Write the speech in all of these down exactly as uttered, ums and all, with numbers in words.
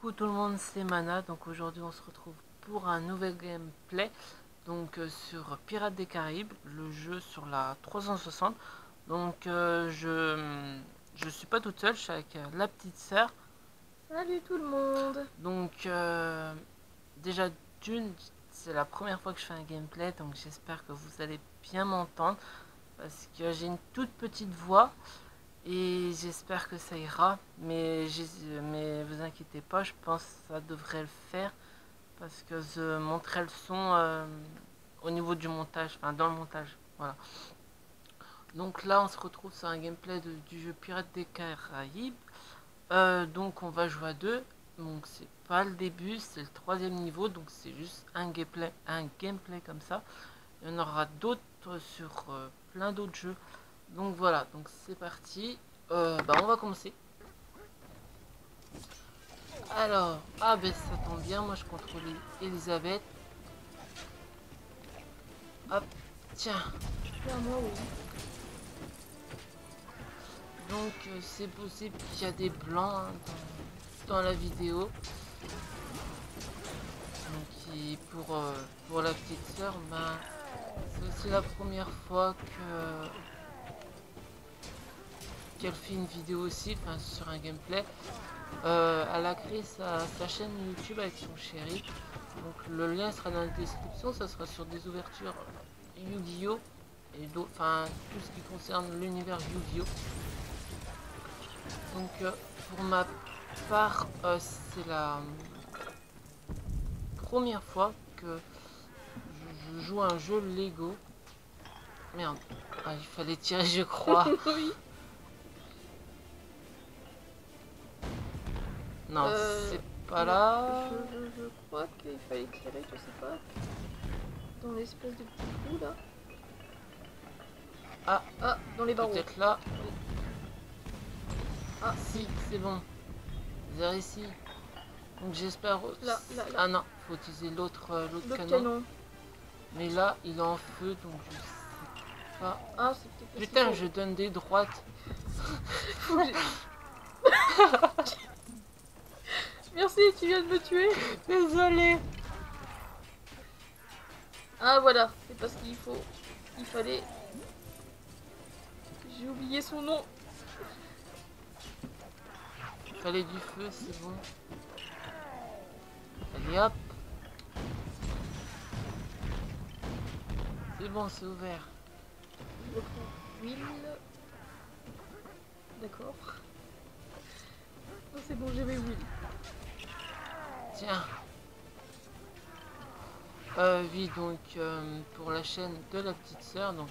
Coucou tout le monde, c'est Mana. Donc aujourd'hui on se retrouve pour un nouvel gameplay donc euh, sur Pirates des Caraïbes, le jeu sur la trois cent soixante. Donc euh, je je suis pas toute seule, je suis avec euh, la petite sœur. Salut tout le monde. Donc euh, déjà d'une, c'est la première fois que je fais un gameplay, donc j'espère que vous allez bien m'entendre parce que j'ai une toute petite voix. Et j'espère que ça ira, mais, mais vous inquiétez pas, je pense que ça devrait le faire, parce que je montrais le son euh, au niveau du montage, enfin dans le montage, voilà. Donc là on se retrouve sur un gameplay de, du jeu Pirates des Caraïbes, euh, donc on va jouer à deux, donc c'est pas le début, c'est le troisième niveau, donc c'est juste un gameplay, un gameplay comme ça. Il y en aura d'autres sur euh, plein d'autres jeux. Donc voilà, donc c'est parti. Euh, bah on va commencer. Alors, ah ben ça tombe bien, moi je contrôle Elisabeth. Hop, tiens. Donc euh, c'est possible qu'il y a des blancs hein, dans, dans la vidéo. Donc et pour, euh, pour la petite sœur, bah, c'est aussi la première fois que... qu'elle fait une vidéo aussi, enfin sur un gameplay. Euh, elle a créé sa, sa chaîne YouTube avec son chéri. Donc le lien sera dans la description, ça sera sur des ouvertures Yu-Gi-Oh! Et d'autres, enfin tout ce qui concerne l'univers Yu-Gi-Oh! Donc euh, pour ma part, euh, c'est la première fois que je, je joue à un jeu Lego. Merde, ah, il fallait tirer je crois. Oui. Non, euh, c'est pas là. Je, je, je crois qu'il fallait tirer, je sais pas. Dans l'espèce de petit trou là. Ah, ah, dans les barreaux. Peut-être là. Oui. Ah, si, c'est bon. Vers ici. Donc j'espère. Là, là, là. Ah non, faut utiliser l'autre euh, l'autre canon. canon. Mais là, il est en feu, donc je sais pas. Ah, c'est peut-être. Putain, je donne des droites. Merci, tu viens de me tuer. Désolé. Ah voilà, c'est parce qu'il faut, il fallait. J'ai oublié son nom. Il fallait du feu, c'est bon. Allez hop. C'est bon, c'est ouvert. Je prends l'huile. D'accord. Non, c'est bon, j'ai mes huiles. Tiens, euh, oui donc euh, pour la chaîne de la petite sœur, donc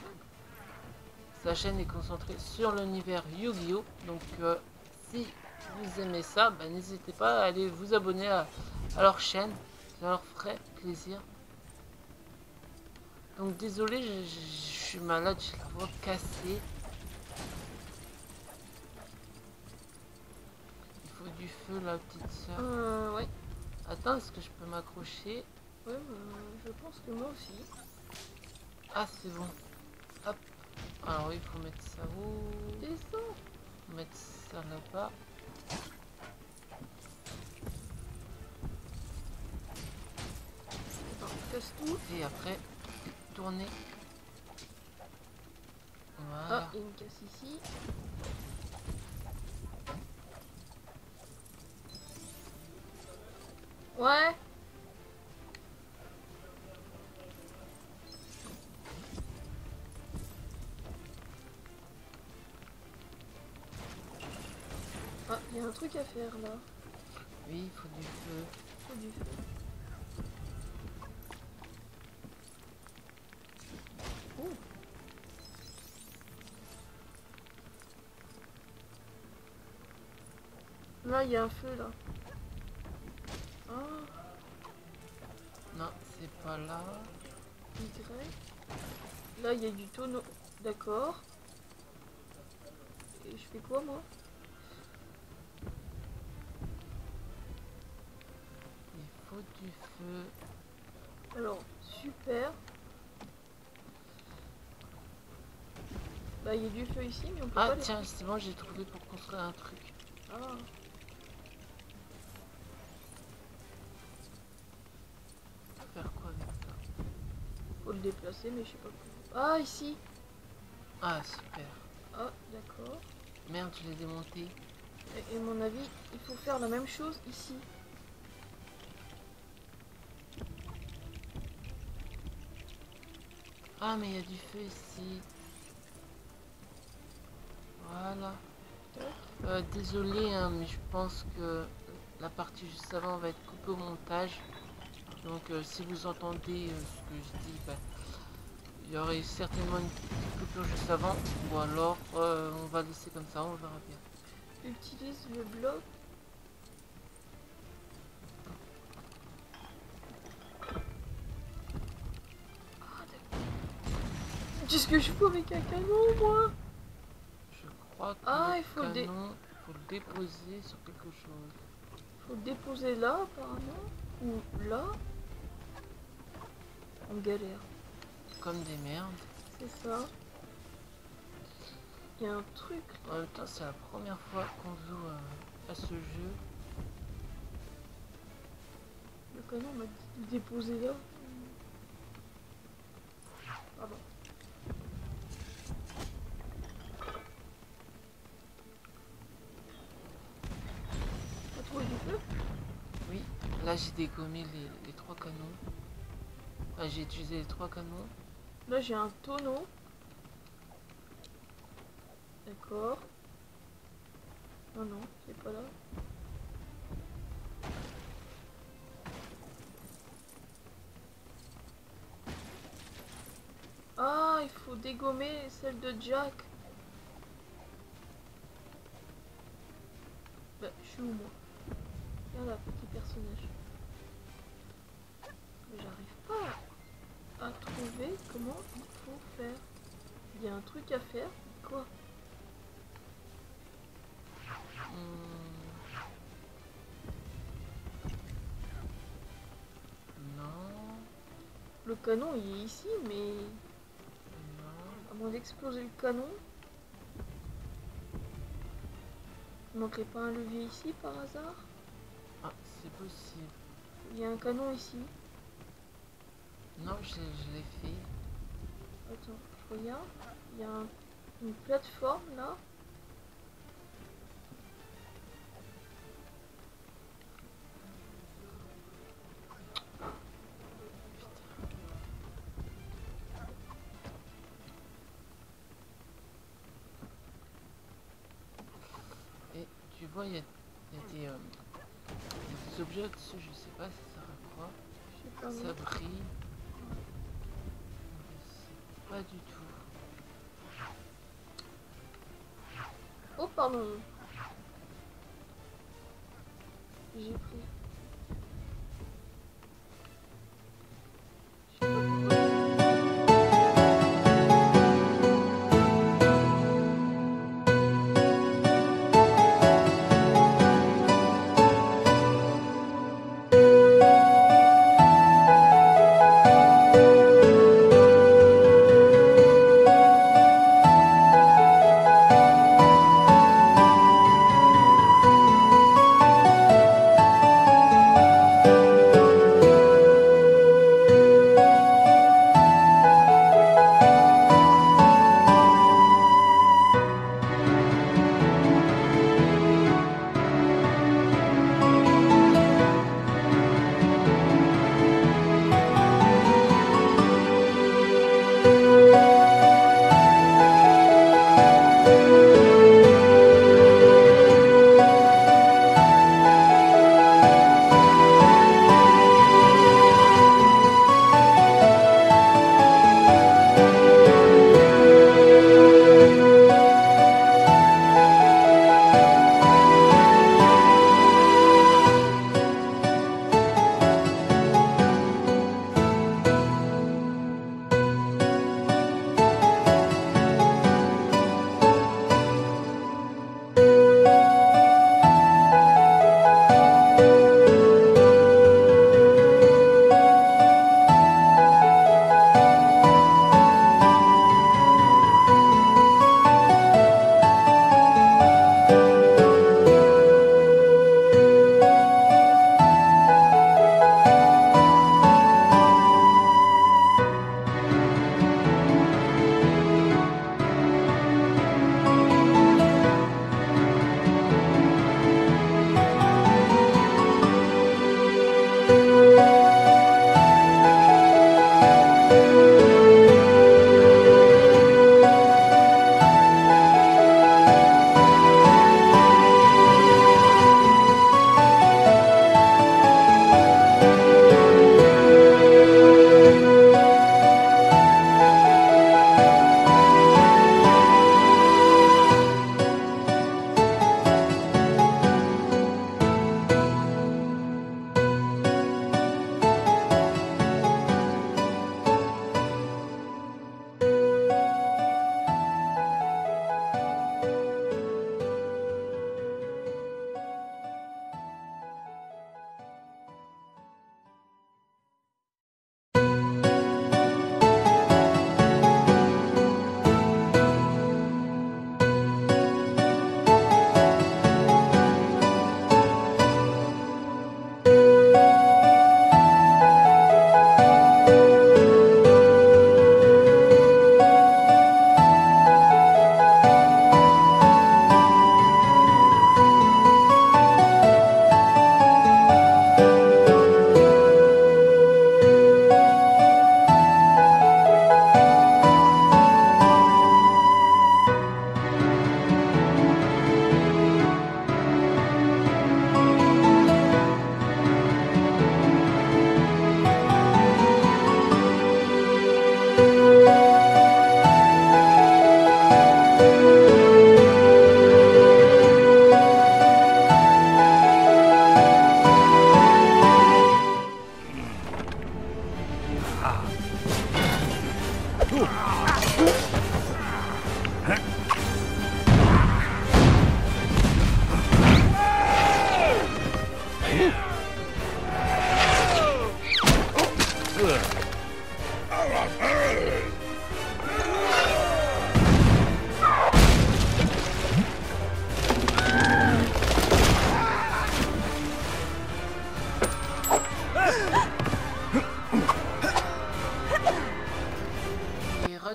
sa chaîne est concentrée sur l'univers Yu-Gi-Oh! Donc euh, si vous aimez ça, bah, n'hésitez pas à aller vous abonner à, à leur chaîne, ça leur ferait plaisir. Donc désolé, je, je, je suis malade, je la vois cassée. Il faut du feu la petite sœur. Euh, ouais. Attends, est-ce que je peux m'accrocher? Ouais, je pense que moi aussi. Ah, c'est bon. Hop. Alors oui, il faut mettre ça où? Descends. Faut mettre ça là-bas. Casse tout. Et après, tourner. Voilà. Ah, il me casse ici. Ouais. Ah, il y a un truc à faire là. Oui, il faut du feu. Il faut du feu. Oh. Là, il y a un feu là. Oh. Non, c'est pas là. Y. Là, il y a du tonneau. D'accord. Et je fais quoi, moi? Il faut du feu. Alors, super. Bah, il y a du feu ici, mais on peut ah, pas... Ah, tiens, les... c'est bon, j'ai trouvé pour construire un truc. Ah. le déplacer, mais je sais pas comment. Ah, ici. Ah, super. Ah, d'accord. Merde, je l'ai démonté. Et, et mon avis, il faut faire la même chose ici. Ah, mais il y a du feu ici. Voilà. Euh, désolé, hein, mais je pense que la partie juste avant va être coupée au montage. Donc euh, si vous entendez euh, ce que je dis, bah, il y aurait certainement une petite coupure juste avant. Ou alors euh, on va laisser comme ça, on verra bien. Utilise le bloc. Qu'est-ce que je fous avec un canon, moi? Je crois que ah, le il faut canon, dé... faut le déposer sur quelque chose. Faut le déposer là, apparemment. Ou là. On galère. Comme des merdes. C'est ça. Il y a un truc. En même temps, c'est la première fois qu'on joue à, à ce jeu. Le canon m'a dit de le déposer là. Ah bon. Oui, là j'ai dégommé les, les trois canons. Enfin, j'ai utilisé les trois canons. Là j'ai un tonneau. D'accord. Oh non, c'est pas là. Ah, il faut dégommer celle de Jack. Bah, je suis où moi? Voilà, petit personnage. J'arrive pas à trouver comment il faut faire. Il y a un truc à faire. Quoi? hmm. Non. Le canon il est ici, mais... Non. À moins d'exploser le canon. Il manquerait pas un levier ici par hasard? Ah, c'est possible. Il y a un canon ici. Non, je, je l'ai fait. Attends, je regarde. Il y a un, une plateforme là. Putain. Et tu vois, il y a, il y a des... Euh, objets dessus, je sais pas si ça sert à quoi. Je sais pas, ça oui. Brille. Je sais pas du tout. Oh pardon. J'ai pris.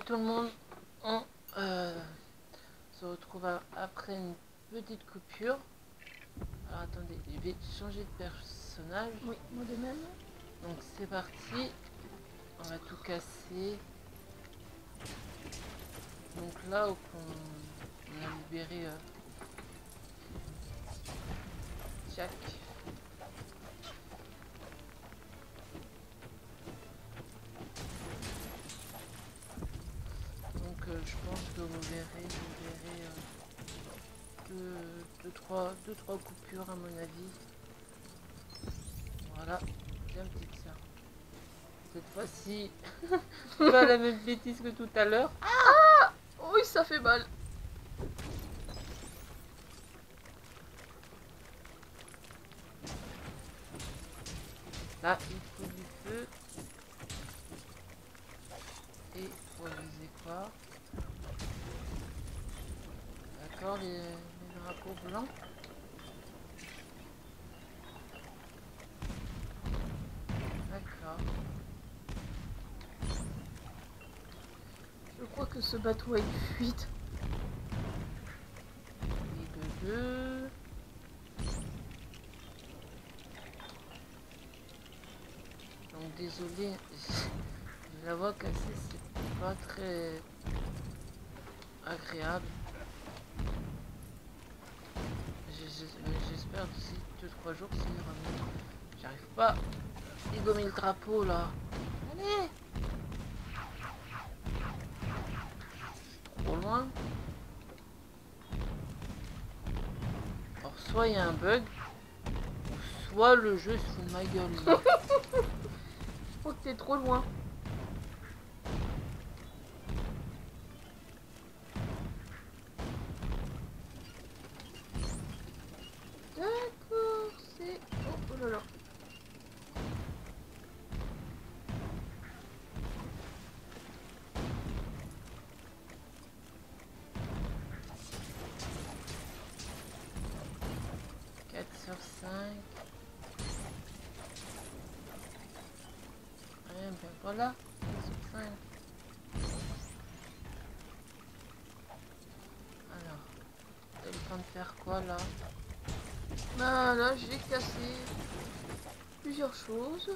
Tout le monde, on euh, se retrouve après une petite coupure. Alors attendez, je vais changer de personnage. Oui, moi de même. Donc c'est parti, on va tout casser. Donc là où on a libéré euh, Jack. Je pense que vous verrez, vous verrez deux, deux, trois, deux, trois coupures à mon avis. Voilà, bien petite sœur. Cette fois-ci, pas la même bêtise que tout à l'heure. Ah, oui, ça fait mal. Là, il faut du feu. Et pour les éclairs. Les, les drapeaux blancs. D'accord. Je crois que ce bateau a une fuite. Et de deux. Donc désolé, la voix cassée, c'est pas très agréable. J'espère d'ici deux trois jours, c'est vraiment... J'arrive pas à dégommer le drapeau là. Allez, trop loin. Alors soit il y a un bug, soit le jeu se fout de ma gueule. Je crois que t'es trop loin. quatre sur cinq. Rien, ben voilà, cinq sur cinq. Alors, t'as le temps de faire quoi là? Ah là, j'ai cassé plusieurs choses.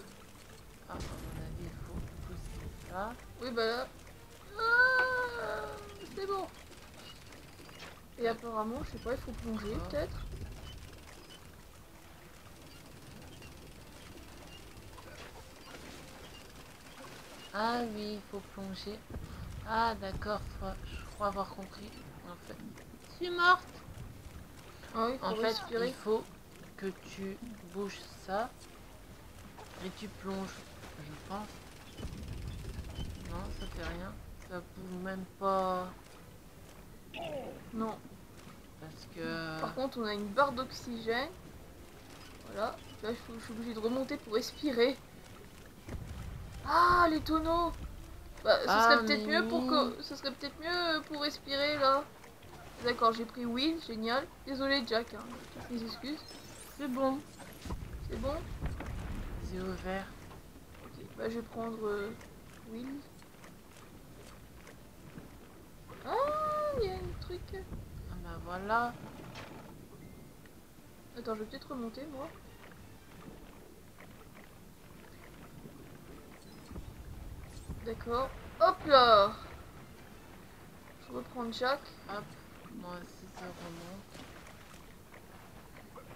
Ah, à mon avis, il faut pousser ça. Oui, bah là. Ah, c'est bon. Et apparemment, je sais pas, il faut plonger ah. peut-être. Ah oui, il faut plonger. Ah d'accord, je crois avoir compris. En fait, je suis morte. Ah oui, en fait, respirer. Il faut que tu bouges ça et tu plonges, je pense. Non, ça fait rien. Ça bouge même pas. Non. Parce que... Par contre, on a une barre d'oxygène. Voilà. Là, je, je suis obligée de remonter pour respirer. Ah, les tonneaux. Bah, ce serait ah, peut-être mieux pour que... ce serait peut-être mieux pour respirer là. D'accord, j'ai pris Will, génial. Désolé Jack, hein. Mes excuses. C'est bon. C'est bon. C'est ouvert. Ok, bah je vais prendre euh, Will. Ah, il y a un truc. Ah bah voilà. Attends, je vais peut-être remonter moi. D'accord. Hop là. Je reprends Jack. Hop. Moi aussi ça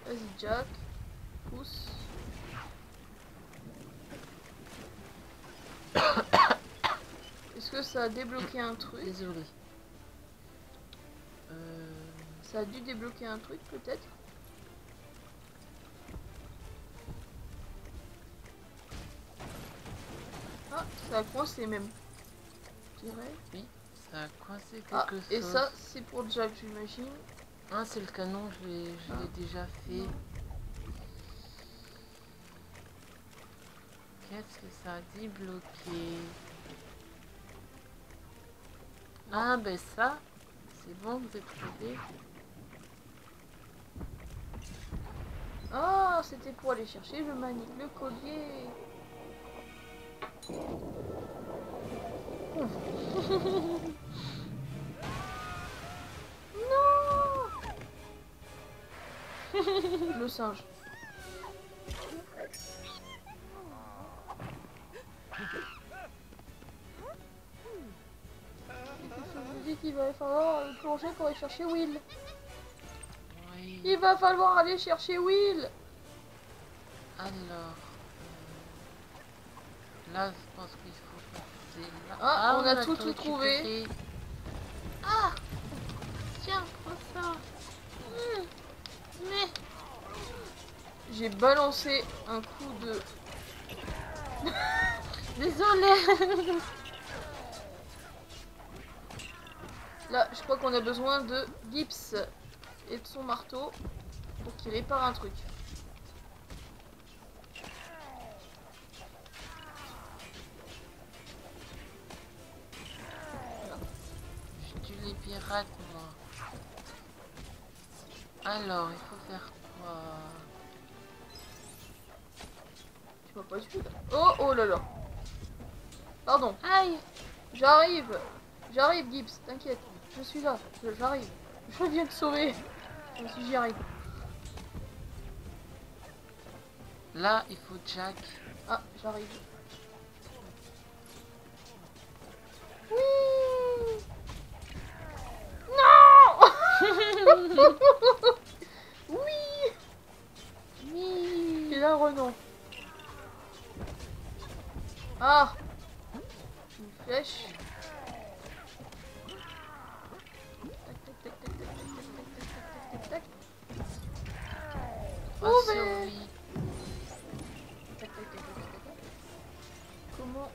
remonte. Vas-y Jack. Pousse. Est-ce que ça a débloqué un truc? Désolé. Euh... Ça a dû débloquer un truc peut-être? Ah, ça a coincé même. Je dirais. Oui, Ça a coincé quelque ah, chose. Et ça, c'est pour Jack, j'imagine. Ah, c'est le canon, je l'ai ah. déjà fait. Qu'est-ce que ça a dit bloqué? Ah, ben ça, c'est bon, vous êtes aidé. Ah, oh, c'était pour aller chercher le manique, le collier. Non. Le singe. Il va falloir plonger pour aller chercher Will. Oui. Il va falloir aller chercher Will. Alors, euh, là, je pense qu'il faut passer là. Ah, ah on, on a, a tout trouvé. Ah, tiens, prends ça. Mmh. Mais j'ai balancé un coup de. Désolée. Là, je crois qu'on a besoin de Gips et de son marteau pour qu'il répare un truc. Voilà. Je tue les pirates, moi. Alors, il faut faire quoi? Tu vois pas du tout. Oh, oh là là. Pardon. Aïe. J'arrive. J'arrive, Gips, t'inquiète. Je suis là, j'arrive. Je viens te sauver. Si j'y arrive. Là, il faut Jack. Ah, j'arrive. Oui. Non. Oui. Oui. Et là, Renan. Ah. Une flèche. Oh, mais... Comment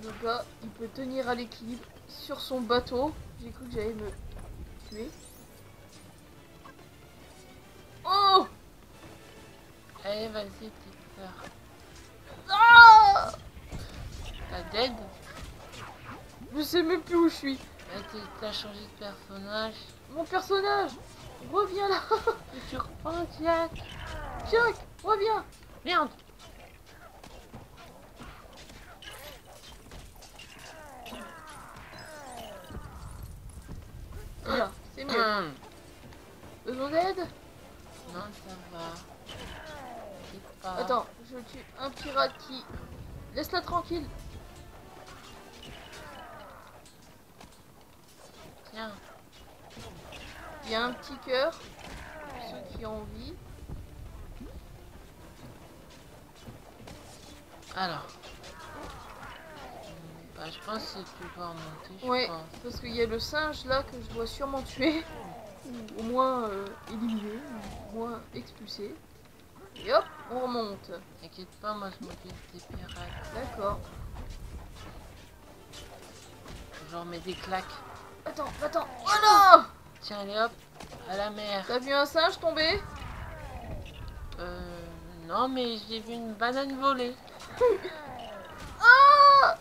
le gars il peut tenir à l'équilibre sur son bateau? J'ai cru que j'allais me tuer. Oh! Allez, vas-y, petite sœur. Ah! T'as dead? Je sais même plus où je suis. T'as changé de personnage. Mon personnage! Reviens là! Tu reprends Jack! Jack! Reviens! Merde! Voilà, c'est mieux. Hum. Besoin d'aide? Non, ça va. Pas... Attends, je tue un pirate qui... Laisse-la tranquille! Tiens. Il y a un petit cœur, pour ceux qui ont envie. Alors. Bah, je pense que tu peux remonter. Oui, parce qu'il y a le singe là que je dois sûrement tuer. Ou au moins euh, éliminer, ou au moins expulser. Et hop, on remonte. T'inquiète pas, moi je m'occupe des pirates. D'accord. Genre mets des claques. Attends, attends. Oh non! Tiens, allez hop, à la mer. T'as vu un singe tomber? Euh... Non, mais j'ai vu une banane voler. Ah!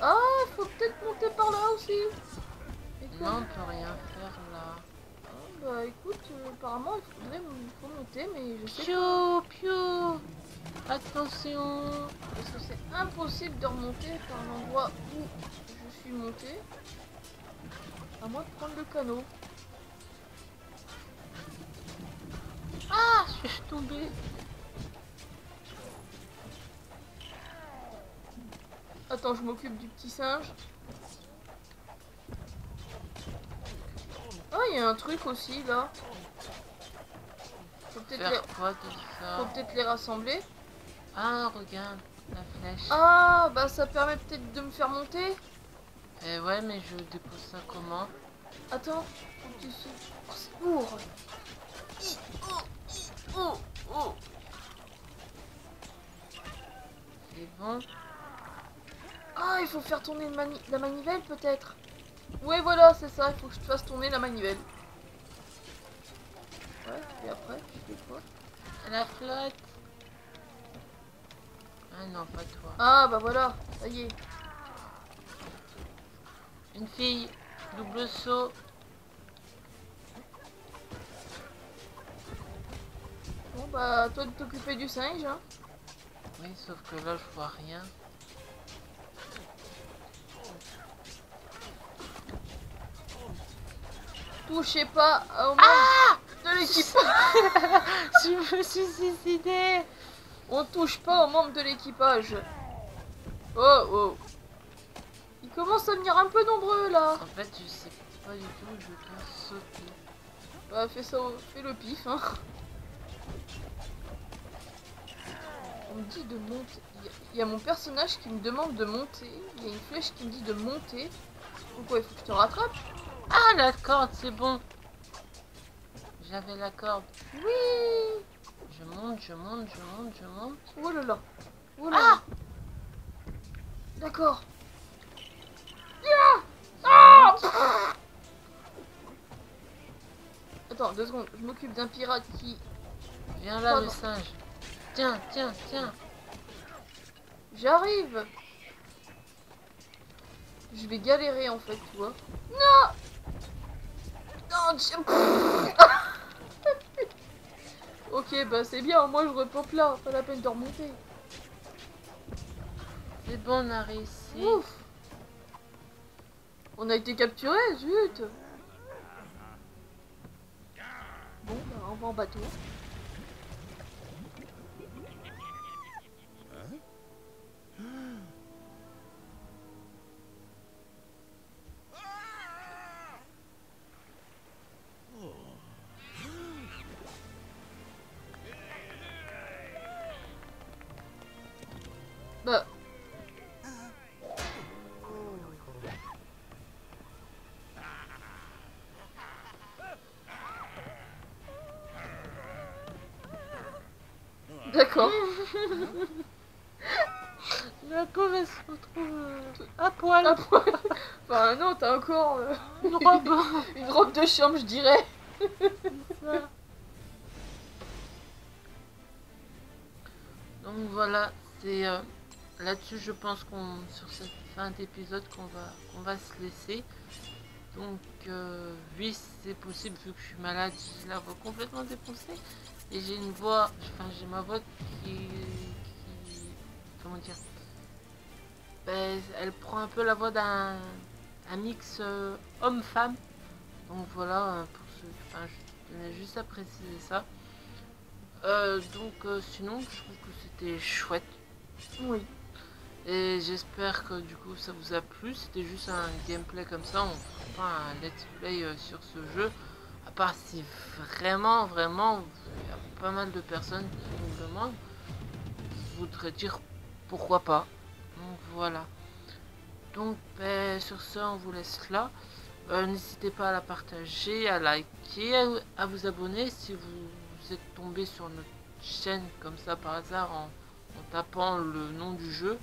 Ah, faut peut-être monter par là aussi. Écoute. Non, on peut rien faire là. Oh, bah écoute, euh, apparemment il faudrait faut monter, mais je sais Pio, pio. Attention. Parce que c'est impossible de remonter par l'endroit où je suis montée. À moi de prendre le canot. Ah, je suis tombée. Attends, je m'occupe du petit singe. Ah, il y a un truc aussi là. Faut peut-être les... peut les rassembler. Ah, regarde la flèche. Ah, bah ça permet peut-être de me faire monter. Eh ouais, mais je dépose ça comment? Attends, tu sais. Oh, oh, oh. C'est bon. Ah, il faut faire tourner le mani la manivelle peut-être. Ouais, voilà, c'est ça, il faut que je te fasse tourner la manivelle. Ouais, et après, je fais quoi? À la flotte. Ah non, pas toi. Ah bah voilà, ça y est. Une fille, double saut. Bon bah, toi de t'occuper du singe, hein. Oui, sauf que là, je vois rien. Touchez pas au monde ah de l'équipe. Je me suis suicidée. On touche pas aux membres de l'équipage. Oh oh. Ils commencent à venir un peu nombreux là. En fait, je sais pas du tout où je dois sauter. Bah, fais ça, fais le pif. Hein. On me dit de monter. Il y a mon personnage qui me demande de monter. Il y a une flèche qui me dit de monter. Pourquoi il faut que je te rattrape? Ah, la corde, c'est bon. J'avais la corde. Oui. Je monte, je monte, je monte, je monte. Oh là là. Oh là là. Ah. D'accord. Yeah. Ah. Attends, deux secondes. Je m'occupe d'un pirate qui... Viens là, pardon, le singe. Tiens, tiens, tiens. J'arrive. Je vais galérer, en fait, tu vois. Non. Ok, bah c'est bien, moi je repompe là, pas la peine de remonter. C'est bon, on a réussi. Ouf. On a été capturé, zut. Bon, bah on va en bateau. D'accord. La couve, elle se retrouve à poil. À poil. Enfin non, t'as encore euh, une robe. Une robe de chambre, je dirais. Ça. Donc voilà, c'est euh, là-dessus, je pense qu'on sur cette fin d'épisode qu'on va qu'on va se laisser. Donc euh, oui, c'est possible vu que je suis malade, j'ai la voix complètement dépensée. Et j'ai une voix, enfin j'ai ma voix qui, qui comment dire, ben, elle prend un peu la voix d'un un mix euh, homme-femme. Donc voilà, pour ce, enfin, je tenais juste à préciser ça. Euh, donc euh, sinon, je trouve que c'était chouette. Oui. Et j'espère que du coup ça vous a plu. C'était juste un gameplay comme ça, on ne fera pas un let's play euh, sur ce jeu. À part si vraiment, vraiment, il y a pas mal de personnes qui nous demandent, je voudrais dire pourquoi pas. Donc voilà. Donc ben, sur ce, on vous laisse là. Euh, N'hésitez pas à la partager, à liker, à vous abonner si vous êtes tombé sur notre chaîne comme ça par hasard en, en tapant le nom du jeu.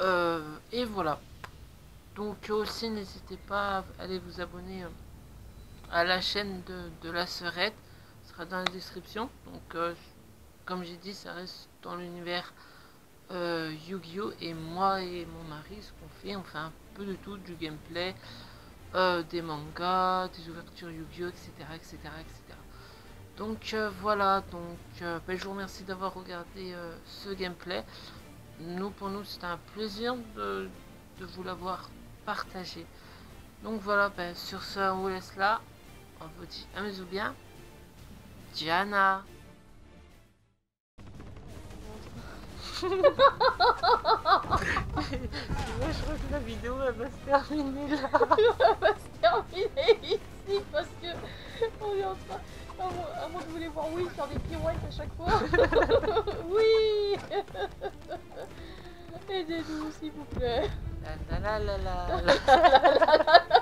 Euh, et voilà. Donc aussi, n'hésitez pas à aller vous abonner à la chaîne de, de la serette, sera dans la description. Donc euh, comme j'ai dit, ça reste dans l'univers euh, Yu-Gi-Oh, et moi et mon mari, ce qu'on fait, on fait un peu de tout, du gameplay, euh, des mangas, des ouvertures Yu-Gi-Oh, etc, etc, etc. Donc euh, voilà, donc euh, ben, je vous remercie d'avoir regardé euh, ce gameplay. Nous, pour nous, c'était un plaisir de, de vous l'avoir partagé. Donc voilà, ben, sur ce, on vous laisse là. On vous dit amusez-vous bien. Diana. Tu vois, je crois que la vidéo elle va se terminer là. Elle va se terminer ici parce que on est en train. À moins que vous voulez voir oui faire des pirouettes à chaque fois. Oui. Aidez-nous s'il vous plaît. La la la la la la la la la la.